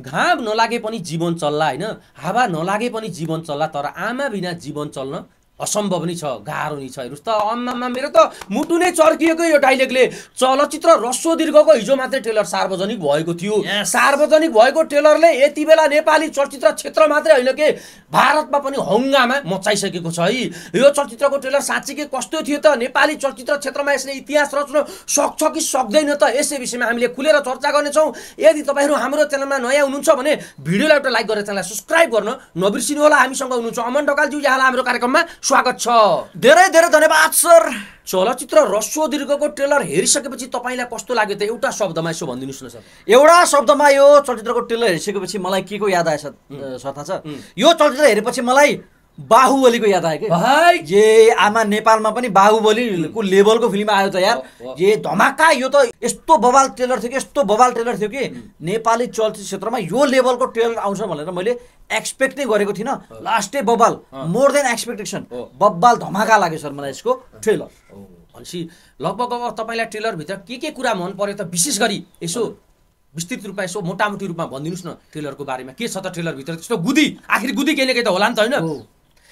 घाम नलागे पनि जीवन चल्ला हैन, हावा नलागे पनि जीवन चल्ला, तर आमा बिना जीवन चल्न असम्भव पनि छ, गाह्रो नि छ। हेर्नुस् त अम्मामा मेरो त मुटु नै चर्किएको यो डायलेगले। चलचित्र रस्व दीर्घको हिजो मात्रै ट्रेलर सार्वजनिक भएको थियो। सार्वजनिक भएको ट्रेलरले यति बेला नेपाली चलचित्र क्षेत्र मात्रै हैन के भारतमा पनि हंगामा मचाइसकेको छ है। यो चलचित्रको ट्रेलर साच्चै कस्तो थियो त, नेपाली चलचित्र क्षेत्रमा यसले इतिहास रच्न सक्छ कि सक्दैन त, यस विषयमा हामीले खुलेर चर्चा गर्ने छौं। यदि तपाईहरु हाम्रो च्यानलमा नयाँ हुनुहुन्छ भने भिडियोलाई एउटा लाइक गरेर च्यानललाई सब्स्क्राइब गर्न नबिर्सिनु होला। हामीसँग हुनुहुन्छ अमन ढकालज्यू, यहाँलाई हाम्रो कार्यक्रममा स्वागत छ। धेरै धेरै धन्यवाद सर। चलचित्र रस्व दीर्घको ट्रेलर हेरिसकेपछि तपाईलाई कस्तो लाग्यो त, एउटा शब्दमा यसो भन्दिनुस् न सर। एउटा शब्दमा यो चलचित्रको ट्रेलर हेरिसकेपछि मलाई के को याद आयो सर थाहा छ? यो चलचित्र हेरेपछि मलाई बाहुबलीको याद आयो के भाइ। जे आमा नेपालमा पनि बाहुबलीको लेभलको फिल्म आयो त यार, जे धमाका। यो त यस्तो बवाल ट्रेलर थियो कि नेपाली चलचित्र क्षेत्रमा यो लेभलको ट्रेलर आउँछ भनेर मैले एक्सपेक्ट नै गरेको थिइनँ। लास्टै बवाल, मोर देन एक्सपेक्टेसन, बवाल धमाका लाग्यो सर मलाई यसको ट्रेलर। भनेपछि लगभग अब तपाईलाई ट्रेलर भित्र के कुरा मन पर्यो त, विशेष गरी यसो विस्तृत रूपमा यसो मोटामोटी रूपमा भनिदिनुस् न ट्रेलरको बारेमा। के छ त ट्रेलर भित्र त्यस्तो गुदी, आखिर गुदी केही न केही त होला नि त हैन?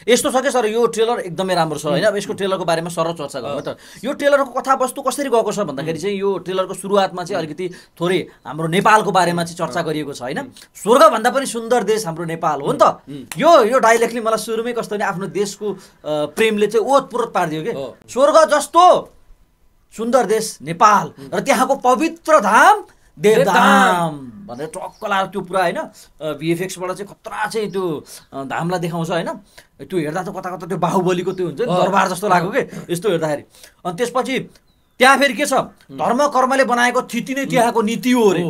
यस्तो छ कि सर, यो ट्रेलर एकदमै राम्रो छ हैन। यसको ट्रेलरको बारेमा सरल चर्चा गरौँ त। यो ट्रेलरको कथावस्तु कसरी गएको छ भन्दाखेरि चाहिँ यो ट्रेलरको सुरुवातमा चाहिँ अलिकति थोरै हाम्रो नेपालको बारेमा चाहिँ चर्चा गरिएको छ हैन। स्वर्ग भन्दा पनि सुन्दर देश हाम्रो नेपाल हो नि त। यो डायलेक्टले मलाई सुरुमै कस्तो नि आफ्नो देशको प्रेमले चाहिँ ओतप्रोत पार्दियो के। स्वर्ग जस्तो सुन्दर देश नेपाल र त्यहाँको पवित्र धाम देवधाम भनेर टक्क लाएर त्यो पुरा हैन भिएफएक्सबाट चाहिँ खतरा चाहिँ त्यो धामलाई देखाउँछ हैन। त्यो हेर्दा त कता कता त्यो बाहुबलीको त्यो हुन्छ नि दरबार जस्तो लाग्यो के यस्तो हेर्दाखेरि। अनि त्यसपछि त्यहाँ फेरि के छ, धर्म कर्मले बनाएको थिति नै त्यहाँको नीति हो रे।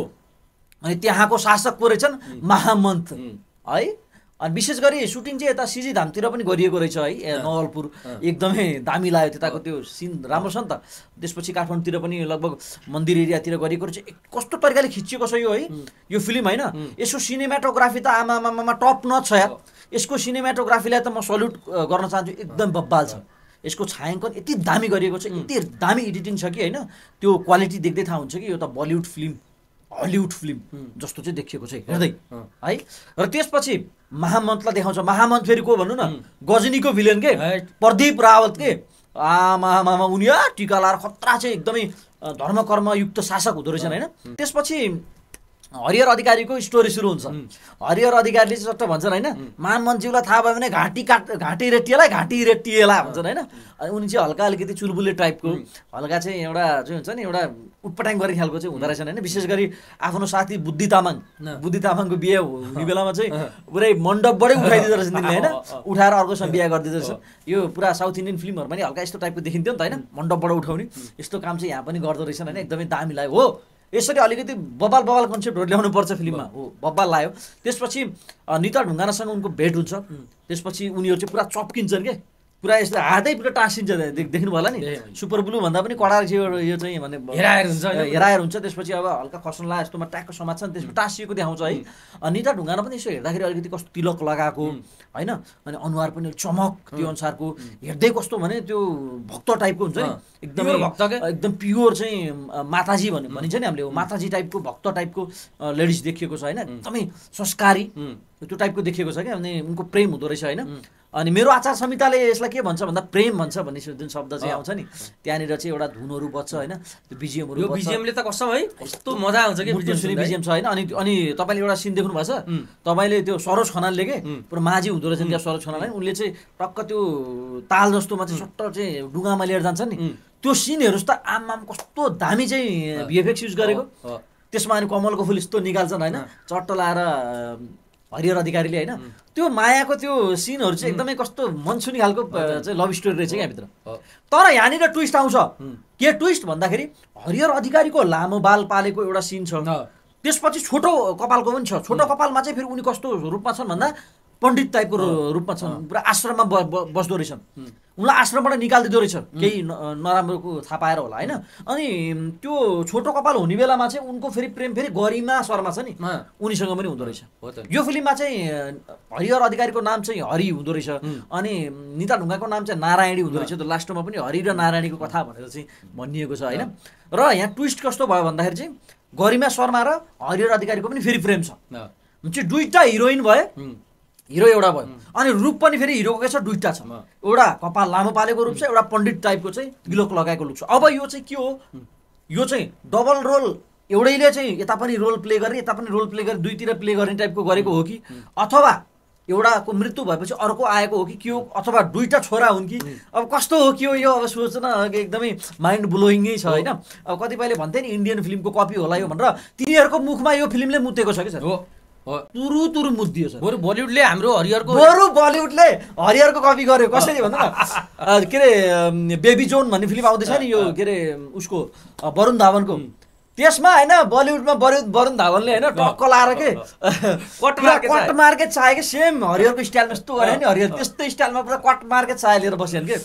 अनि त्यहाँको शासक को रहेछन् महामन्त है। अनि विशेष गरी सुटिङ चाहिँ यता सिजी धामतिर पनि गरिएको रहेछ है, नवलपुर। एकदमै दामी लाग्यो त्यताको त्यो सिन, राम्रो छ नि त। त्यसपछि काठमाडौँतिर पनि लगभग मन्दिर एरियातिर गरिएको रहेछ। कस्तो तरिकाले खिचिएको छ यो है यो फिल्म हैन। यसको सिनेमाटोग्राफी त आमामामा टप नच छ यार। यसको सिनेमाटोग्राफीलाई त म सल्युट गर्न चाहन्छु, एकदम बब्बाल छ। यसको छायाङ्कन यति दामी गरिएको छ, यति दामी एडिटिङ छ कि हैन। त्यो क्वालिटी देख्दै थाहा हुन्छ कि यो त बलिउड फिल्म, हलिउड फिल्म जस्तो चाहिँ देखिएको छ हेर्दै है। र त्यसपछि महामन्त्रलाई देखाउँछ। महामन्त्र फेरि को भन्नु न, गजनीको भिलेन के प्रदीप रावत के। आमामामा उनीया टीका लाएर खतरा चाहिँ एकदमै धर्म कर्मयुक्त शासक हुँदो रहेछन् हैन। त्यसपछि हरिहर अधिकारीको स्टोरी सुरु हुन्छ। हरिहर अधिकारीले चाहिँ सट्ट भन्छन् हैन, महामन्त्रज्यूलाई थाहा भयो भने घाँटी रेटिएला भन्छन् हैन। अनि उनी चाहिँ हल्का अलिकति चुलबुले टाइपको, हल्का चाहिँ एउटा चाहिँ हुन्छ नि एउटा उटपटाङ गर्ने खालको चाहिँ हुँदा रहेछन् हैन। विशेष गरी आफ्नो साथी बुद्धि तामाङको बिहे हुने बेलामा चाहिँ पुरै मण्डपबाटै उठाइदिँदो रहेछन् तिनले हैन। उठाएर अर्कोसँग बिहे गरिदिँदो रहेछन्। यो पुरा साउथ इन्डियन फिल्महरू पनि हल्का यस्तो टाइपको देखिन्थ्यो नि त हैन, मण्डपबाट उठाउने यस्तो काम चाहिँ यहाँ पनि गर्दो रहेछन् हैन। एकदमै दामी लाग्यो हो। यसरी अलिकति बबाल कन्सेप्टहरू ल्याउनु पर्छ फिल्ममा हो, बबाल लाग्यो। त्यसपछि निता ढुङ्गानासँग उनको भेट हुन्छ। त्यसपछि उनीहरू चाहिँ पुरा चप्किन्छन् के, पुरा यसले हातैतिर टाँसिन्छ। देख्नु भयो होला नि, सुपर ब्लू भन्दा पनि कडा रहेछ यो चाहिँ भने हेराएर हुन्छ। त्यसपछि अब हल्का खसनला यस्तोमा ट्याक्क समाज छ नि, त्यसपछि टाँसिएको देखाउँछ है। अनि निता ढुङ्गाना पनि यसो हेर्दाखेरि अलिकति कस्तो तिलक लगाएको हैन। अनि अनुहार पनि चमक त्यो अनुसारको, हेर्दै कस्तो भने त्यो भक्त टाइपको हुन्छ नि, एकदमै भक्तकै एकदम प्योर चाहिँ माताजी भनिन्छ नि हामीले, माताजी टाइपको भक्त टाइपको लेडिज देखिएको छ हैन। एकदमै संस्कारी त्यो टाइपको देखिएको छ क्या। अनि उनको प्रेम हुँदो रहेछ हैन। अनि मेरो आचार संहिताले यसलाई के भन्छ भन्दा प्रेम भन्छ भन्ने जुन शब्द चाहिँ आउँछ नि, त्यहाँनिर चाहिँ एउटा धुनहरू बज्छ हैन, त्यो बिजिएमहरु बज्छ। यो बिजिएमले त कसम है कस्तो मजा आउँछ के, बिजिएम छ हैन। अनि तपाईले एउटा सिन देख्नु भएछ, तपाईले त्यो सरोज खनालले के पुरा माझी हुँदो रहेछ नि सरोज खनाललाई। उनले चाहिँ टक्क त्यो ताल जस्तोमा चाहिँ सट्ट चाहिँ डुगामा लिएर जान्छ नि, त्यो सिन हेर्नुस् त। आमाम कस्तो दामी चाहिँ भिएफएक्स युज गरेको। त्यसमा अनि कमलको फुल यस्तो निकाल्छन् हैन, चट्ट लाएर हरिहर अधिकारीले हैन। त्यो मायाको त्यो सिनहरु चाहिँ एकदमै कस्तो मनसुनी खालको चाहिँ लभ स्टोरी रहेछ क्या भित्र। तर यहाँनिर ट्विस्ट आउँछ। के ट्विस्ट भन्दाखेरि हरिहर अधिकारीको लामो बाल पालेको एउटा सिन छ। त्यसपछि छोटो कपालको पनि छ। छोटो कपालमा चाहिँ फेरि उनी कस्तो रूपमा छन् भन्दा पण्डित टाइपको रूपमा छन्। पुरा आश्रममा बस्दो रहेछन्। उनलाई आश्रमबाट निकालिदिँदो रहेछन्, केही नराम्रोको थाहा पाएर होला हैन। अनि त्यो छोटो कपाल हुने बेलामा चाहिँ उनको फेरि प्रेम फेरि गरिमा शर्मा छ नि, उनीसँग पनि हुँदो रहेछ। यो फिल्ममा चाहिँ हरिहर अधिकारीको नाम चाहिँ हरि हुँदो रहेछ, अनि निता ढुङ्गाको नाम चाहिँ नारायणी हुँदो रहेछ। त्यो लास्टमा पनि हरि र नारायणीको कथा भनेर चाहिँ भनिएको छ हैन। र यहाँ ट्विस्ट कस्तो भयो भन्दाखेरि चाहिँ गरिमा शर्मा र हरिहर अधिकारीको पनि फेरि प्रेम छ। दुईटा हिरोइन भए हिरो एउटा भयो अनि रूप पनि फेरि हिरोको के छ दुईटा छ एउटा कपाल लामो पालेको रूप छ एउटा पण्डित टाइपको चाहिँ तिलक लगाएको लुक छ। अब यो चाहिँ के हो यो चाहिँ डबल रोल एउटैले चाहिँ यता पनि रोल प्ले गर्ने यता पनि रोल प्ले गर्ने दुईतिर प्ले गर्ने टाइपको गरेको हो कि अथवा एउटाको मृत्यु भएपछि अर्को आएको हो कि अथवा दुईटा छोरा हुन् कि अब कस्तो हो के हो यो अब सोच्न एकदमै माइन्ड ब्लोइङै छ हैन। अब कतिपयले भन्थे नि इन्डियन फिल्मको कपी होला यो भनेर तिनीहरुको मुखमा यो फिल्मले मुतेको छ के सर हो तुरु तुरु मुद्दियो सर बरु बलिउडले हाम्रो हरिहरको कपी गर्यो कसरी भन्दा के रे बेबी जोन भन्ने फिल्म आउँदै छ नि यो के रे उसको वरुण धावनको त्यसमा हैन बलिउडमा वरुण धावनले हैन टक्क लाएर के कट मार्के चाहेको सेम हरिहरको स्टाइलमा जस्तो गरे नि हरिहर त्यस्तै स्टाइलमा पुरा कट मार्के चाहे लिएर बसेन के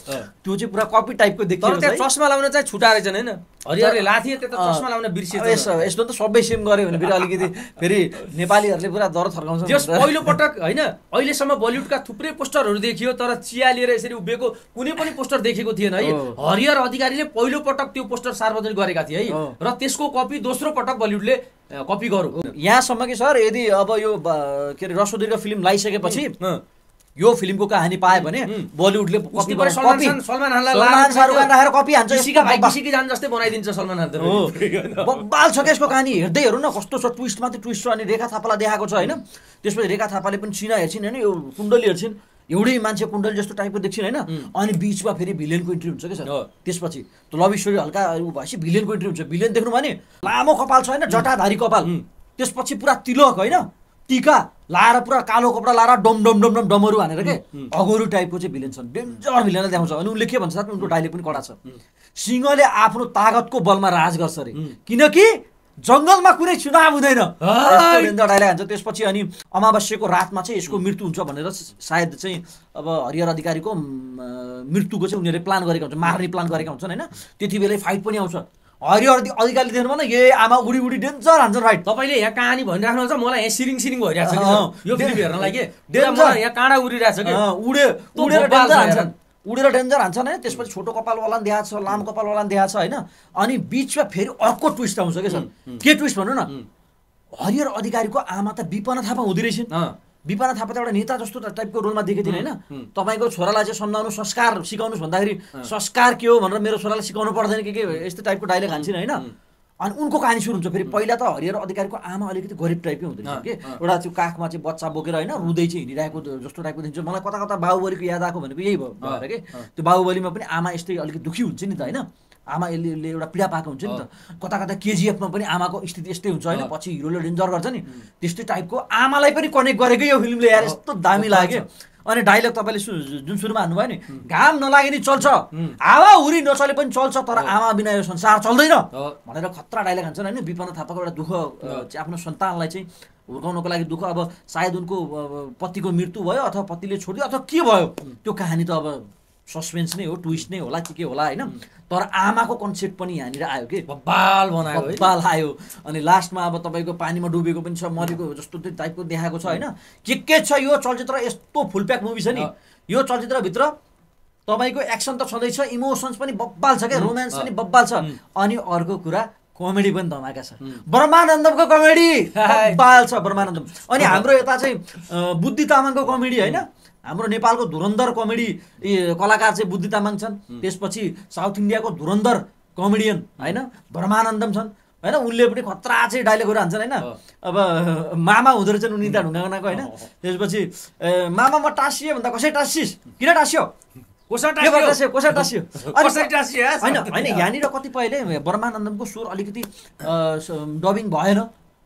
त्यो चाहिँ पुरा कपी टाइपको देखियो। तर चस्मा लाउन चाहिँ छुटाएर जन हैन हरिहरले लाथिए त्यो त चस्मा लाउन बिर्सिएछ यस्तो त सबै सेम गरे भने फेरि अलिकति फेरि नेपालीहरुले पुरा दर थर्काउँछ। त्यस पहिलो पटक हैन अहिलेसम्म बलिउडका थुप्रै पोस्टरहरु देखियो तर चिया लिएर यसरी उभिएको कुनै पनि पोस्टर देखेको थिएन है। हरिहर अधिकारीले पहिलो पटक त्यो पोस्टर सार्वजनिक गरेका थिए है र त्यसको कपी दोस्रो पटक बलिउडले कपी गरौ। यहाँसम्म कि सर यदि अब यो के रे रसोदीको फिल्म लाइसकेपछि यो फिल्मको कहानी पाए भने बलिउडले सलमान शाहरुख खान राखेर कपी हान्छ सिका भाइ बिसिकी जान जस्तै बनाइदिन्छ सलमान खान त बब्बाल छ केसको कहानी हेर्दै हेर्नु न कस्तो छ ट्विस्ट माथि ट्विस्ट छ अनि रेखा थापालाई देखाएको छ हैन। त्यसपछि रेखा थापाले पनि चिना हेर्छिन् हैन यो कुण्डली हेर्छिन् एउटै मान्छे कुण्डली जस्तो टाइपको देख्छिन् हैन अनि बीचमा फेरि भिलेनको इन्ट्री हुन्छ के सर त्यसपछि त लभ स्टोरी हल्का उ भएपछि भिलेनको इन्ट्री हुन्छ। भिलेन देख्नु भने लामो कपाल छ हैन जटाधारी कपाल त्यसपछि पुरा तिलक हैन टीका लाएर पुरा कालो कपडा लाएर डम डम डम डम डमहरु हानेर के अगोरु टाइपको चाहिँ भिलेन छन् डेन्जर भिलेनले देखाउँछ। अनि उनले के भन्छ साथमा उनको डायलग पनि कडा छ सिंहले आफ्नो तागतको बलमा राज गर्छ रे किनकि जंगलमा कुनै चुनाव हुँदैन डाइलग हान्छ। त्यसपछि अनि अमावस्याको रातमा चाहिँ यसको मृत्यु हुन्छ भनेर सायद चाहिँ अब हरिहर अधिकारीको मृत्युको चाहिँ उनीहरुले प्लान गरेका हुन्छ मार्ने प्लान गरेका हुन्छन् हैन। त्यतिबेलै फाइट पनि आउँछ हरिहर अधिकारीले देख्नु भएन ए आमा उडी उडी डेन्जर हान्छ फाइट। तपाईले यहाँ कहानी भनिराख्नु हुन्छ मलाई यहाँ सिरिङ सिरिङ भइराछ कि यो फिल्म हेर्न लागि मलाई यहाँ काँडा उडिराछ कि उडे उडेर डेन्जर हान्छन् उडेर डेन्जर हान्छन् हैन। त्यसपछि छोटो कपालवाला देखाएको छ लामो कपालवाला देखाएको छ हैन अनि बीचमा फेरि अर्को ट्विस्ट आउँछ के सर के ट्विस्ट भन्नु न हरिहर अधिकारीको आमा त विपना थापा हुँदै रहेछन्। विपना थापा त एउटा नेता जस्तो टाइपको रोलमा देखेथिन् हैन तपाईको छोरालाई चाहिँ सम्झाउनु संस्कार सिकाउनुस् भन्दाखेरि संस्कार के हो भनेर मेरो छोरालाई सिकाउनु पर्दैन के यस्तो टाइपको डाइलग हान्छन् हैन। अनि उनको कहानी सुरु हुन्छ फेरि पहिला त हरिहर अधिकारीको आमा अलिकति गरिब टाइपकै हुँदैन के एउटा त्यो काखमा चाहिँ बच्चा बोकेर हैन रुदै चाहिँ हिँडिरहेको जस्तो टाइपको देखिन्छ। मलाई कता कता बाहुबलीको याद आएको भनेको यही भयो भएर के त्यो बाहुबलीमा पनि आमा यस्तै अलिकति दुखी हुन्छ नि त हैन आमाले एउटा पीडा पाएको हुन्छ नि त कता कता केजीएफमा पनि आमाको स्थिति यस्तै हुन्छ हैन पछि हिरोले डेन्जर गर्छ नि त्यस्तै टाइपको आमालाई पनि कनेक्ट गरेको यो फिल्मले यार यस्तो दामी लाग्यो। अनि डायलग तपाईले जुन सुरुमा भन्नुभयो नि घाम नलागे नि चल्छ हावा हुरी नचले पनि चल्छ तर आमा बिना यो संसार चल्दैन भनेर खतरा डायलग हान्छन् हैन। विपना थापाको एउटा दुःख आफ्नो सन्तानलाई चाहिँ हुर्काउनको लागि दुःख अब सायद उनको पतिको मृत्यु भयो अथवा पतिले छोडिदियो अथवा के भयो त्यो कहानी त अब सस्पेन्स नै हो ट्विस्ट नै होला के होला हैन। तर आमाको कन्सेप्ट पनि यहाँनिर आयो के बब्बाल बनायो है बब्बाल आयो। अनि लास्टमा अब तपाईको पानीमा डुबेको पनि छ मरेको जस्तो टाइपको देखाएको छ हैन के छ यो चलचित्र यस्तो फुल प्याक मुभी छ नि। यो चलचित्र भित्र तपाईको एक्सन त छँदैछ इमोशन्स पनि बब्बाल छ के रोमान्स पनि बब्बाल छ अनि अर्को कुरा कमेडी पनि धमाका छ ब्रह्मानन्दमको कमेडी बब्बाल छ ब्रह्मानन्दम। अनि हाम्रो यता चाहिँ बुद्धि तामाङको कमेडी हैन हाम्रो नेपालको धुरन्धर कमेडी कलाकार चाहिँ बुद्धि तामाङ छन् त्यसपछि साउथ इन्डियाको धुरन्धर कमेडियन हैन ब्रह्मानन्दम छन् हैन। उनले पनि खतरा चाहिँ डायलगहरू हान्छन् हैन अब मामा हुँदो रहेछन् उनी निता ढुङ्गानाको हैन। त्यसपछि मामा म टाँसिए भन्दा कसै टाँसिस किन टाँसियो कसै टाँसियो हैन। यहाँनिर कतिपयले ब्रह्मानन्दमको स्वर अलिकति डबिङ भएन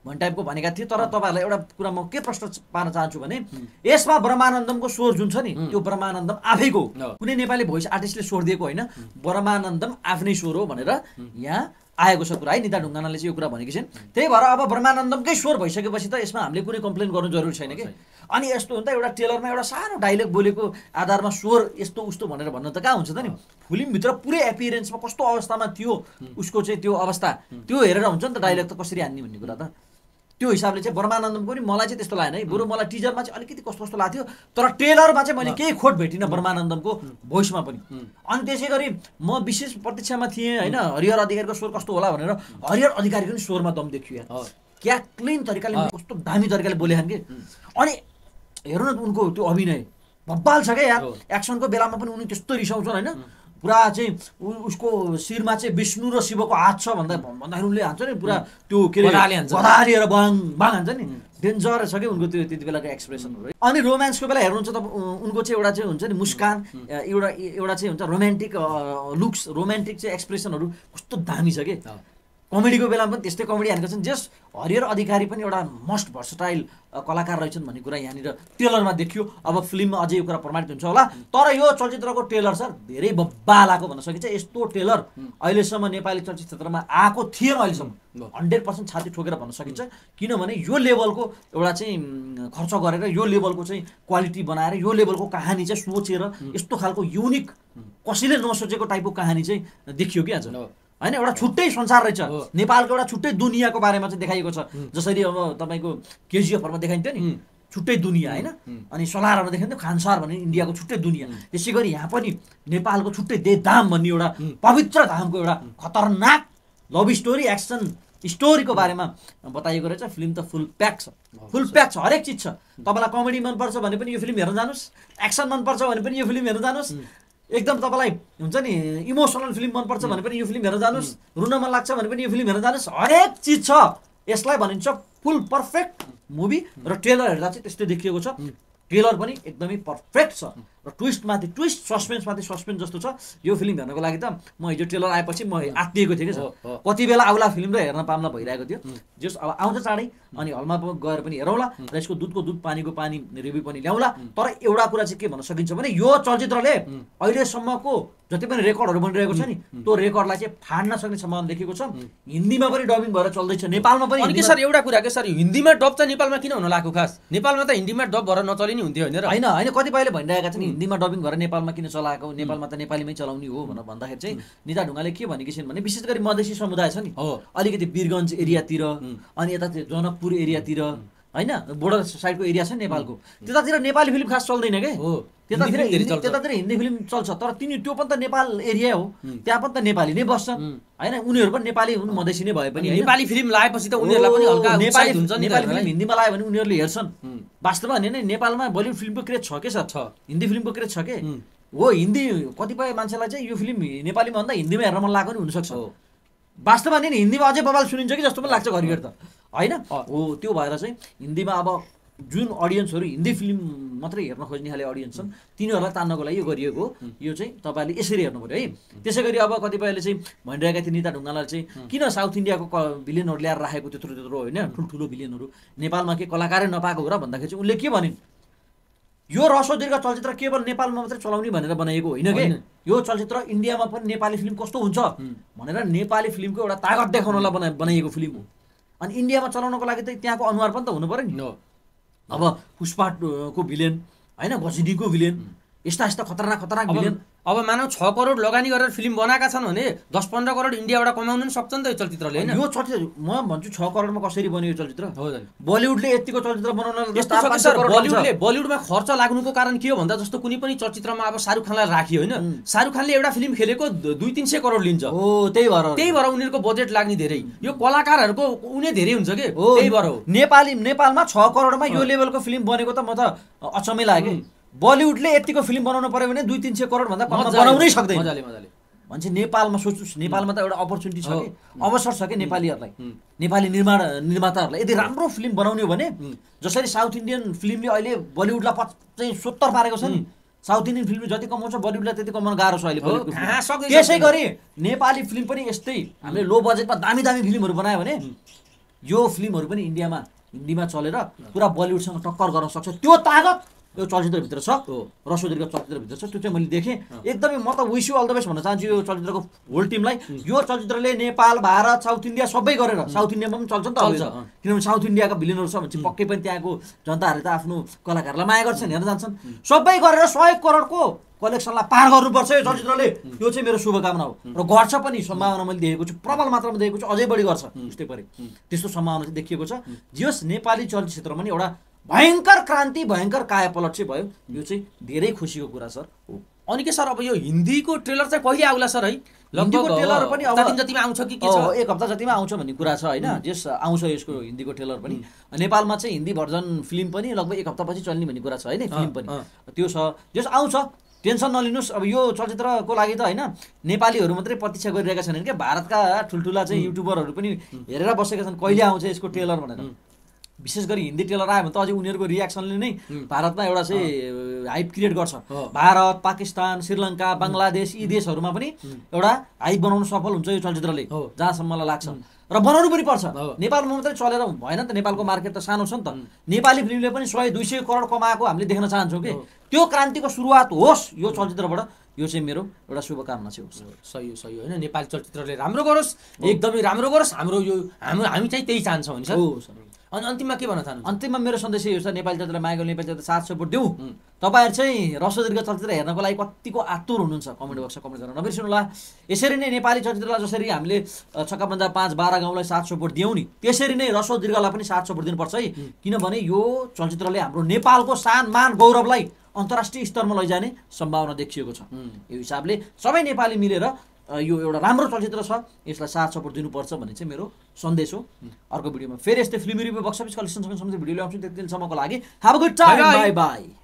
भन्ने टाइपको भनेका थिए तर तपाईहरुलाई एउटा कुरा म के प्रश्न पार्न चाहन्छु भने यसमा ब्रह्मानन्दमको स्वर जुन छ नि त्यो ब्रह्मानन्दम आफैको कुनै नेपाली भोइस आर्टिस्टले स्वर दिएको हैन ब्रह्मानन्दम आफ्नै स्वर हो भनेर यहाँ आएको छ कुरा है। निता ढुङ्गानाले चाहिँ यो कुरा भनेकी छिन् त्यही भएर अब ब्रह्मानन्दमकै स्वर भइसकेपछि त यसमा हामीले कुनै कम्प्लेन गर्नु जरुरी छैन के। अनि यस्तो हुन्छ एउटा ट्रेलरमा एउटा सानो डायलग बोलेको आधारमा स्वर यस्तो उस्तो भनेर भन्न त कहाँ हुन्छ त नि फिल्मभित्र पुरै एपियरेन्समा कस्तो अवस्थामा थियो उसको चाहिँ त्यो अवस्था त्यो हेरेर हुन्छ नि त डायलग त कसरी हान्ने भन्ने कुरा त त्यो हिसाबले चाहिँ ब्रह्मानन्दम पनि मलाई चाहिँ त्यस्तो लागेन है बरु मलाई टिजरमा चाहिँ अलिकति कस्तो कस्तो लाग्थ्यो तर ट्रेलरमा चाहिँ मैले केही खोट भेटिनँ ब्रह्मानन्दमको भोइसमा पनि। अनि त्यसै गरी म विशेष प्रतीक्षामा थिएँ हैन हरिहर अधिकारीको स्वर कस्तो होला भनेर हरिहर अधिकारीको पनि स्वरमा दम देखियो क्या क्लीन तरिकाले कस्तो दामी तरिकाले बोलेछन् के अनि हेर्नु न उनको त्यो अभिनय बब्बाल छ के यार एक्सनको बेलामा पनि उनी त्यस्तो रिसाउँछन् हैन पुरा चाहिँ उसको शिरमा चाहिँ विष्णु र शिवको हात छ भन्दा भन्दाखेरि उले हान्छ नि पुरा त्यो केरे गधारिएर बाङ बाङ हान्छ नि डेन्जर छ के उनको त्यो त्यतिबेलाको एक्सप्रेसनहरु अनि रोमान्सको बेला हेर्नुहुन्छ त उनको चाहिँ एउटा चाहिँ हुन्छ नि मुस्कान एउटा एउटा चाहिँ हुन्छ रोमान्टिक लुक्स रोमान्टिक चाहिँ एक्सप्रेसनहरु कस्तो दामी छ के कमेडीको बेलामा पनि त्यस्तै कमेडी हानेका छन् जस हरिहर अधिकारी पनि एउटा मोस्ट भर्सटाइल कलाकार रहेछन् भन्ने कुरा यहाँनिर ट्रेलरमा देखियो अब फिल्ममा अझै यो कुरा प्रमाणित हुन्छ होला तर यो चलचित्रको ट्रेलर सर धेरै बब्बालाको भन्न सकिन्छ यस्तो ट्रेलर अहिलेसम्म नेपाली चलचित्रमा आएको थिएन अहिलेसम्म 100% छाती ठोकेर भन्न सकिन्छ किनभने यो लेभलको एउटा चाहिँ खर्च गरेर यो लेभलको चाहिँ क्वालिटी बनाएर यो लेभलको कहानी चाहिँ सोचेर यस्तो खालको युनिक कसैले नसोचेको टाइपको कहानी चाहिँ देखियो के आज हैन एउटा छुट्टै संसार रहेछ नेपालको एउटा छुट्टै दुनियाको बारेमा चाहिँ देखाइएको छ जसरी अब तपाईको केजीएफ हरमा देखाइन्थ्यो नि छुट्टै दुनिया हैन अनि सोलारमा देखाइन्थ्यो खानसार भन्ने इन्डियाको छुट्टै दुनिया त्यसैगरी यहाँ पनि नेपालको छुट्टै दे धाम भन्ने एउटा पवित्र धामको एउटा खतरनाक लभ स्टोरी एक्सन स्टोरीको बारेमा बताइएको रहेछ फिल्म त फुल प्याक छ हरेक चीज छ तपाईलाई कमेडी मन पर्छ भने पनि यो फिल्म हेर्न जानुस् एक्सन मन पर्छ भने पनि यो फिल्म हेर्न जानुस् एकदम तपाईलाई हुन्छ नि इमोसनल फिल्म मन पर्छ भने पनि यो फिल्म हेर्न जानुस् रुन मन लाग्छ भने पनि यो फिल्म हेर्न जानुस् हरेक चीज छ यसलाई भनिन्छ फुल परफेक्ट मुभी र ट्रेलर हेर्दा चाहिँ त्यस्तो देखिएको छ ट्रेलर पनि एकदमै परफेक्ट छ र ट्विस्ट माथि ट्विस्ट सस्पेन्स माथि सस्पेन्स जस्तो छ यो फिल्म हेर्नको लागि त म हिजो ट्रेलर आएपछि म आत्तिएको थिएँ के कति बेला आउला फिल्म र हेर्न पाउन भइरहेको थियो जस अब आउँछ चाँडै अनि हलमा गएर पनि हेरौला र यसको दुधको दुध पानीको पानी रिभ्यु पनि ल्याउला तर एउटा कुरा चाहिँ के भन्न सकिन्छ भने यो चलचित्रले अहिलेसम्मको जति पनि रेकर्डहरु बनिरहेको छ नि त्यो रेकर्डलाई चाहिँ फाड्न सक्ने सम्भावना देखिएको छ हिन्दीमा पनि डबिङ भएर चल्दैछ नेपालमा पनि अनि के सर एउटा कुरा के सर हिन्दीमा डब चाहिँ नेपालमा किन हुन लाग्यो खास नेपालमा त हिन्दीमा डब भएर नचलिने हुन्थ्यो हैन र हैन हैन कतिपयले भनिरहेका छन् हिन्दीमा डबिङ भएर नेपालमा किन चलाएको नेपालमा त नेपालीमै चलाउने हो भनेर भन्दाखेरि चाहिँ निता ढुङ्गाले के भनेकी छिन् भने विशेष गरी मधेसी समुदाय छ नि अलिकति वीरगञ्ज एरियातिर अनि यता जनकपुर एरियातिर हैन बोर्डर साइडको एरिया छ नेपालको त्यतातिर नेपाली फिल्म खास चल्दैन के हो त्यतातिर हिन्दी फिल्म चल्छ तर तिनी त्यो पनि त नेपाल एरिया हो त्यहाँ पनि त नेपाली नै बस्छ हैन उनीहरु पनि नेपाली हुनु मधेसी नै भए पनि नेपाली फिल्म लाएपछि त उनीहरुलाई पनि हल्का उत्साहित हुन्छ नेपाली फिल्म हिन्दीमा लायो भने उनीहरुले हेर्छन् वास्तवमा हैन नेपालमा बलिउड फिल्मको क्रेज छ के सर छ हिन्दी फिल्मको क्रेज छ के हो हिन्दी कतिपय मान्छेलाई चाहिँ यो फिल्म नेपालीमा भन्दा हिन्दीमा हेर्न मन लागेको नि हुन सक्छ वास्तवमा नि हिन्दीमा अझै बवाल सुनिन्छ कि जस्तो पनि लाग्छ घरिघरि त हैन हो त्यो भएर चाहिँ हिन्दीमा अब जुन अडियन्सहरु हिन्दी फिल्म मात्रै हेर्न खोज्ने खाले अडियन्स छन् तिनीहरुलाई तान्नको लागि यो गरिएको यो चाहिँ तपाईले यसरी हेर्नु पर्यो है त्यसैगरी अब कतिपयले चाहिँ भनिरहेका थिए निता ढुङ्गालाई चाहिँ किन साउथ इन्डियाको भिलेनहरु ल्याएर राखेको त्यत्रो त्यत्रो हैन ठुलठुलो भिलेनहरु नेपालमा के कलाकारै नपाएको हो र भन्दाखेरि चाहिँ उनले के भनिन् यो रसोदीर्घ चलचित्र केवल नेपालमा मात्रै चलाउने भनेर बनाएको होइन के यो चलचित्र इन्डियामा पनि नेपाली फिल्म कस्तो हुन्छ भनेर नेपाली फिल्मको एउटा ताकत देखाउनलाई बनाएको फिल्म हो अनि इन्डियामा चलाउनको लागि त त्यहाँको अनुहार पनि त हुनु पर्यो नि अब पुष्पाको भिलेन हैन गजनीको भिलेन यस्ता यस्ता खतरनाक भिलेन अब मानौ 6 करोड लगानी गरेर फिल्म बनाएका छन् भने 10-15 करोड इन्डियाबाट कमाउन पनि सक्छ नि त यो चलचित्रले हैन यो चलचित्र म भन्छु 6 करोडमा कसरी बन्यो यो चलचित्र हो त बलिउडले यतिको चलचित्र बनाउन जस्तो सर बलिउडमा खर्च लाग्नुको कारण के हो भन्दा जस्तो कुनै पनि चलचित्रमा अब शाहरुख खानलाई राखियो हैन शाहरुख खानले एउटा फिल्म खेलेको 2-300 करोड लिन्छ हो त्यही भएर उनीहरुको बजेट लाग्ने धेरै यो कलाकारहरुको उनी धेरै हुन्छ के त्यही भएर हो नेपालमा 6 करोडमा यो लेभलको फिल्म बनेको त म त अचम्मै लाग्यो बलिउडले यतिको फिल्म बनाउन पर्यो भने 2-300 करोड भन्दा कम बनाउनै सक्दैन मजाले भन्छ नेपालमा सोच्नुस् नेपालमा त एउटा अपर्च्युनिटी छ के अवसर छ के नेपालीहरुलाई नेपाली निर्माताहरुलाई यदि राम्रो फिल्म बनाउने हो भने जसरी साउथ इन्डियन फिल्मले अहिले बलिउडलाई 75 पारेको छ नि साउथ इन्डियन फिल्मले जति कमाउँछ बलिउडलाई त्यति कमाउन गाह्रो छ अहिले बलिउडको त्यसैगरी नेपाली फिल्म पनि यस्तै हामीले लो बजेटमा दामी फिल्महरु बनायो भने यो फिल्महरु पनि हिन्दीमा चलेर पुरा बलिउडसँग टक्कर गर्न सक्छ त्यो ताकत यो चलचित्रभित्र छ रसोदीर्घ चलचित्रभित्र छ त्यो चाहिँ मैले देखेँ एकदमै म त wish you all the best भन्न चाहन्छु यो चलचित्रको होल टिमलाई यो चलचित्रले नेपाल भारत साउथ इन्डिया सबै गरेर साउथ इन्डियामा पनि चल्छ नि त चल्छ किनभने साउथ इन्डियाका भिलेनहरु छ भने पक्कै पनि त्यहाँको जनताहरुले त आफ्नो कलाकारलाई माया गर्छन् हेर्न जान्छन् सबै गरेर 100 करोडको कलेक्सनलाई पार गर्नुपर्छ यो चलचित्रले यो चाहिँ मेरो शुभकामना हो र गर्छ पनि सम्भावना मैले देखेको छु प्रबल मात्रामा देखेको छु अझै बढी गर्छ त्यस्तै परे त्यस्तो सम्भावना चाहिँ देखिएको छ जियोस् नेपाली चलचित्रमा नि एउटा भयंकर क्रान्ति भयंकर कायापलट चाहिँ भयो यो चाहिँ धेरै खुसीको कुरा सर हो अनि के सर अब यो हिन्दीको ट्रेलर चाहिँ कहिले आउला सर है? हिन्दीको ट्रेलर पनि अब दिन जतिमा आउँछ कि के छ? एक हप्ता जतिमा आउँछ भन्ने कुरा छ हैन। जस आउँछ यसको हिन्दीको ट्रेलर पनि। नेपालमा चाहिँ हिन्दी भर्जन फिल्म पनि लगभग एक हप्तापछि चल्ने भन्ने कुरा छ हैन फिल्म पनि। त्यो छ। जस आउँछ टेन्सन नलिनुस्। अब यो चलचित्रको लागि त हैन नेपालीहरु मात्रै प्रतीक्षा गरिरहेका छन् के भारतका ठुलठुला चाहिँ युट्युबरहरु पनि हेरेर बसेका छन् कहिले आउँछ यसको ट्रेलर भनेर। विशेष गरी हिन्दी ट्रेलर आयो भने त अझै उनीहरुको रियाक्सनले नै भारतमा एउटा चाहिँ हाइप क्रिएट गर्छ। भारत, पाकिस्तान, श्रीलंका, बंगलादेश यी देशहरुमा पनि एउटा हाइप बनाउन सफल हुन्छ यो चलचित्रले जहाँसम्म मलाई लाग्छ र बनाउनु पनि पर्छ। नेपालमा मात्रै चलेर भएन नि त, नेपालको मार्केट त सानो छ नि त। नेपाली फिल्मले पनि 100-200 करोड कमाएको हामीले देख्न चाहन्छौँ के त्यो क्रान्तिको सुरुवात होस् यो चलचित्रबाट। यो चाहिँ मेरो एउटा शुभकामना चाहिँ हो। सही हो, सही हो हैन। नेपाली चलचित्रले राम्रो गरोस्, एकदमै राम्रो गरोस्। हाम्रो यो हामी चाहिँ त्यही चाहन्छौँ नि सर। अनि अन्तिममा के भन्न चाहनुहुन्छ? अन्तिममा मेरो सन्देश यो छ, नेपाली चलचित्रलाई माया गर्ने, नेपाली चलचित्र साथ सपोर्ट दिऊ। तपाईहरु चाहिँ रसदीर्घ चलचित्र हेर्नको लागि कतिको आतुर हुनुहुन्छ कमेन्ट बक्समा कमेन्ट गर्न नबिर्सनु होला। यसरी नै नेपाली चलचित्रलाई जसरी हामीले छक्का पञ्जा 5-12 गाउँलाई साथ सपोर्ट दियौ नि त्यसरी नै रसदीर्घलाई पनि साथ सपोर्ट दिनुपर्छ है। किनभने यो चलचित्रले हाम्रो नेपालको सान मान गौरवलाई अन्तर्राष्ट्रिय स्तरमा लैजाने सम्भावना देखिएको छ। यो हिसाबले सबै नेपाली मिलेर यो एउटा राम्रो चलचित्र छ यसलाई साथ सपोर्ट दिनुपर्छ भन्ने चाहिँ मेरो सन्देश हो। अर्को भिडियोमा फेरि यस्तै फिल्म रिभ्यु बक्स अफिस कलेक्सनसँग सम्बन्धित भिडियो ल्याउँछु। त्यति बेलासम्मको लागि have a good time, bye by.